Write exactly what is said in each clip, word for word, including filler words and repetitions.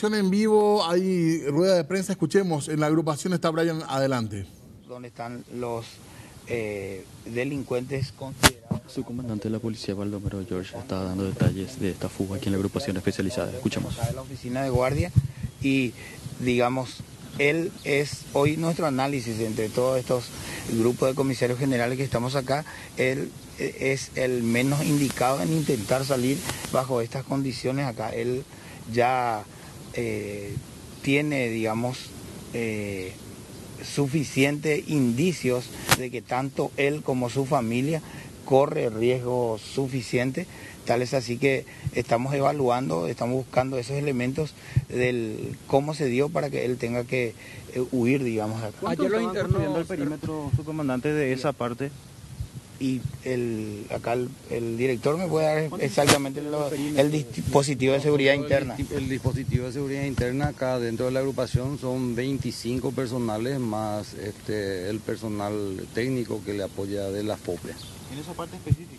En vivo, hay rueda de prensa, escuchemos, en la agrupación está Brian, adelante. ¿Dónde están los eh, delincuentes considerados? Su comandante de la policía, Baldomero George, está dando detalles de esta fuga aquí en la agrupación especializada, escuchamos. Está en la oficina de guardia y, digamos, él es hoy nuestro análisis entre todos estos grupos de comisarios generales que estamos acá, él es el menos indicado en intentar salir bajo estas condiciones acá, él ya... Eh, tiene, digamos, eh, suficientes indicios de que tanto él como su familia corre riesgo suficiente, tal es así que estamos evaluando, estamos buscando esos elementos del cómo se dio para que él tenga que eh, huir, digamos. Acá. Ayer lo interno el perímetro, su comandante, de esa parte. Y el, acá el, el director me puede dar exactamente lo, el dispositivo de seguridad interna. El, el dispositivo de seguridad interna acá dentro de la agrupación son veinticinco personales más este, el personal técnico que le apoya de las FOPES. ¿En esa parte específica?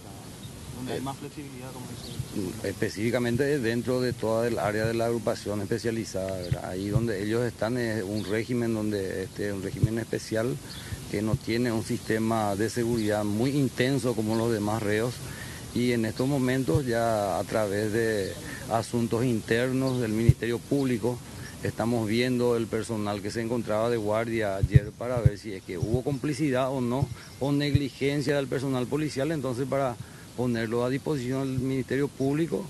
¿Donde eh, hay más flexibilidad? Como específicamente dentro de toda el área de la agrupación especializada, ¿verdad? Ahí donde ellos están es un régimen, donde, este, un régimen especial, que no tiene un sistema de seguridad muy intenso como los demás reos, y en estos momentos ya a través de asuntos internos del Ministerio Público estamos viendo el personal que se encontraba de guardia ayer para ver si es que hubo complicidad o no, o negligencia del personal policial, entonces para ponerlo a disposición del Ministerio Público,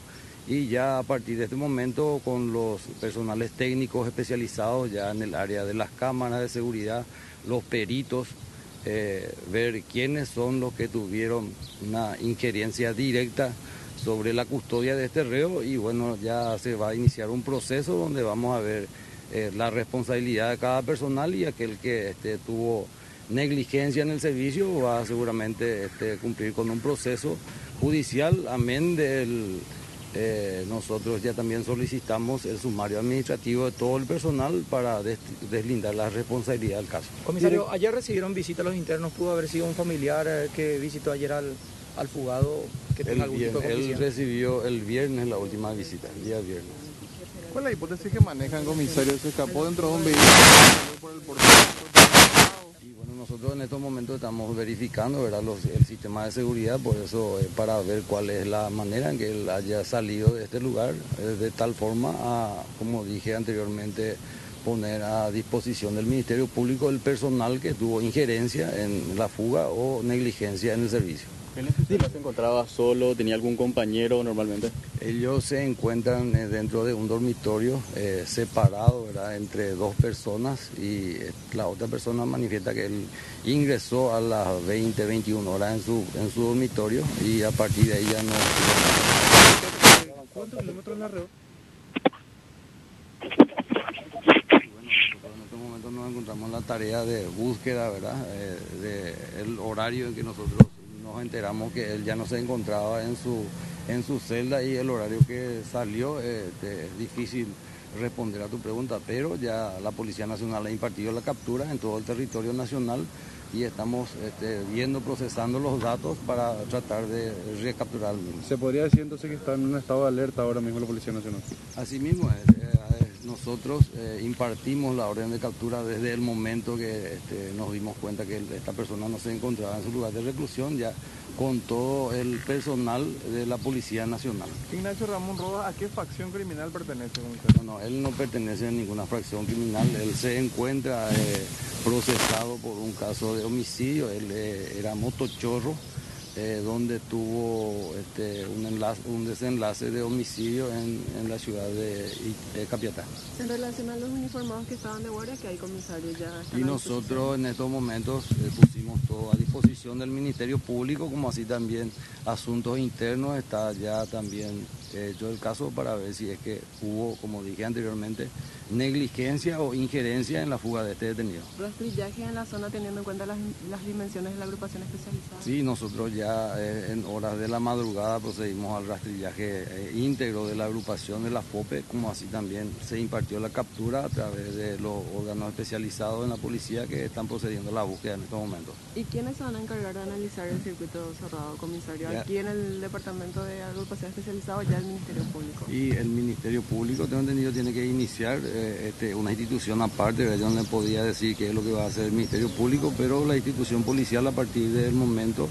y ya a partir de este momento con los personales técnicos especializados ya en el área de las cámaras de seguridad, los peritos, eh, ver quiénes son los que tuvieron una injerencia directa sobre la custodia de este reo, y bueno, ya se va a iniciar un proceso donde vamos a ver eh, la responsabilidad de cada personal, y aquel que este, tuvo negligencia en el servicio va a seguramente este, cumplir con un proceso judicial, amén del... Eh, nosotros ya también solicitamos el sumario administrativo de todo el personal para des deslindar la responsabilidad del caso. Comisario, ayer recibieron visita a los internos, ¿pudo haber sido un familiar que visitó ayer al, al fugado? Que tenga el algún viernes, tipo de él recibió el viernes la última visita, el día viernes. ¿Cuál es la hipótesis que manejan, comisario? ¿Se escapó dentro de un vehículo por el portón? Nosotros en estos momentos estamos verificando, ¿verdad?, Los, el sistema de seguridad, por eso eh, para ver cuál es la manera en que él haya salido de este lugar, eh, de tal forma a, como dije anteriormente, poner a disposición del Ministerio Público el personal que tuvo injerencia en la fuga o negligencia en el servicio. ¿El oficial se encontraba solo? ¿Tenía algún compañero normalmente? Ellos se encuentran eh, dentro de un dormitorio eh, separado, ¿verdad?, entre dos personas, y la otra persona manifiesta que él ingresó a las veinte, veintiuna horas en su, en su dormitorio, y a partir de ahí ya no... ¿Cuántos kilómetros alrededor? Momento nos encontramos en la tarea de búsqueda, ¿verdad?, eh, del de horario en que nosotros nos enteramos que él ya no se encontraba en su, en su celda, y el horario que salió, eh, es difícil responder a tu pregunta, pero ya la Policía Nacional ha impartido la captura en todo el territorio nacional, y estamos este, viendo, procesando los datos para tratar de recapturarlo. ¿Se podría decir entonces que está en un estado de alerta ahora mismo la Policía Nacional? Así mismo es. Eh, Nosotros eh, impartimos la orden de captura desde el momento que este, nos dimos cuenta que esta persona no se encontraba en su lugar de reclusión, ya con todo el personal de la Policía Nacional. Ignacio Ramón Rodas, ¿a qué facción criminal pertenece? No, no, él no pertenece a ninguna facción criminal, él se encuentra eh, procesado por un caso de homicidio, él eh, era motochorro, eh, donde tuvo este, un, enlace, un desenlace de homicidio en, en la ciudad de, de Capiatá. En relación a los uniformados que estaban de guardia, que hay comisarios ya... Y nosotros en estos momentos eh, pusimos todo a disposición del Ministerio Público, como así también asuntos internos, está ya también hecho el caso para ver si es que hubo, como dije anteriormente, negligencia o injerencia en la fuga de este detenido. ¿Rastrillaje en la zona teniendo en cuenta las, las dimensiones de la agrupación especializada? Sí, nosotros ya eh, en horas de la madrugada procedimos al rastrillaje eh, íntegro de la agrupación de la FOPE, como así también se impartió la captura a través de los órganos especializados en la policía que están procediendo a la búsqueda en estos momentos. ¿Y quiénes se van a encargar de analizar el circuito cerrado, comisario? Ya. Aquí en el departamento de agrupación especializada, ya el Ministerio Público. Y el Ministerio Público, tengo entendido, tiene que iniciar eh, este, una institución aparte. Yo no le podía decir qué es lo que va a hacer el Ministerio Público, pero la institución policial a partir del momento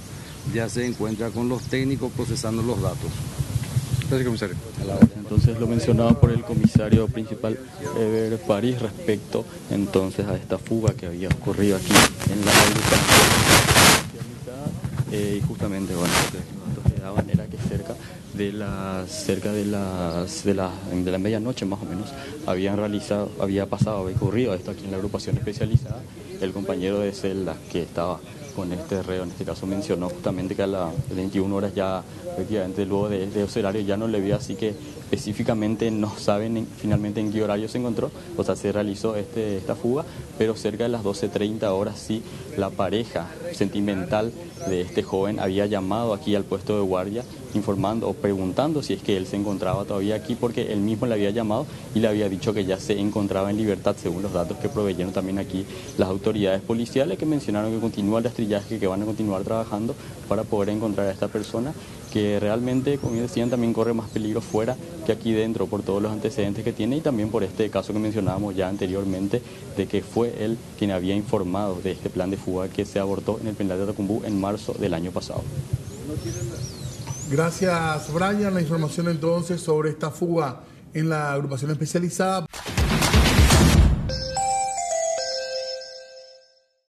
ya se encuentra con los técnicos procesando los datos. Gracias, comisario. Entonces, lo mencionado por el comisario principal Eber París respecto entonces a esta fuga que había ocurrido aquí en la agrupación eh, y justamente, bueno, entonces, de la manera que cerca de las cerca de las de la, de la medianoche más o menos habían realizado había pasado había ocurrido esto aquí en la agrupación especializada. El compañero de celda que estaba con este reo, en este caso, mencionó justamente que a las veintiuna horas ya, efectivamente, luego de, de ese horario ya no le vio, así que específicamente no saben en, finalmente en qué horario se encontró, o sea, se realizó este, esta fuga, pero cerca de las doce treinta horas sí, la pareja sentimental de este joven había llamado aquí al puesto de guardia, informando o preguntando si es que él se encontraba todavía aquí, porque él mismo le había llamado y le había dicho que ya se encontraba en libertad, según los datos que proveyeron también aquí las autoridades policiales, que mencionaron que continúa el rastrillaje, que van a continuar trabajando para poder encontrar a esta persona, que realmente, como decían, también corre más peligro fuera que aquí dentro, por todos los antecedentes que tiene y también por este caso que mencionábamos ya anteriormente, de que fue él quien había informado de este plan de fuga que se abortó en el penal de Tacumbú en marzo del año pasado. Gracias, Brian. La información entonces sobre esta fuga en la agrupación especializada.